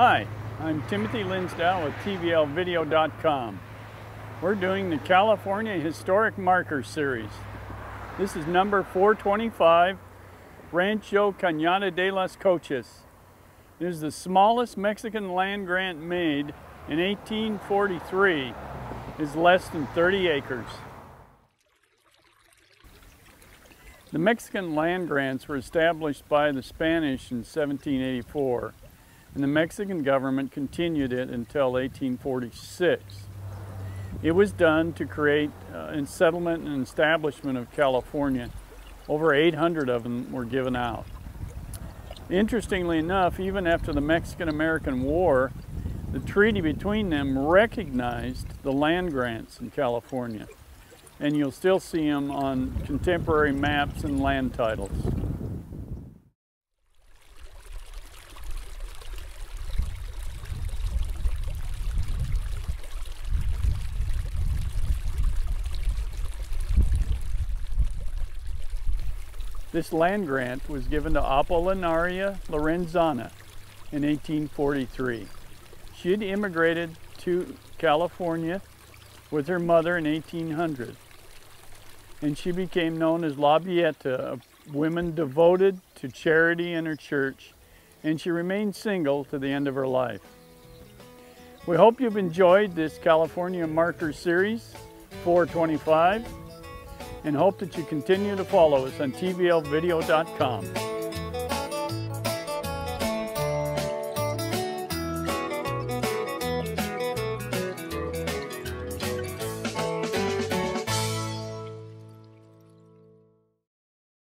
Hi, I'm Timothy Linsdau with TVLvideo.com. We're doing the California Historic Marker Series. This is number 425, Rancho La Cañada De Los Coches. It is the smallest Mexican land grant made in 1843. It's less than 30 acres. The Mexican land grants were established by the Spanish in 1784. And the Mexican government continued it until 1846. It was done to create a settlement and establishment of California. Over 800 of them were given out. Interestingly enough, even after the Mexican-American War, the treaty between them recognized the land grants in California. And you'll still see them on contemporary maps and land titles. This land grant was given to Apolinaria Lorenzana in 1843. She had immigrated to California with her mother in 1800, and she became known as La Beata, a woman devoted to charity and her church, and she remained single to the end of her life. We hope you've enjoyed this California Marker Series 425. And hope that you continue to follow us on TVLvideo.com.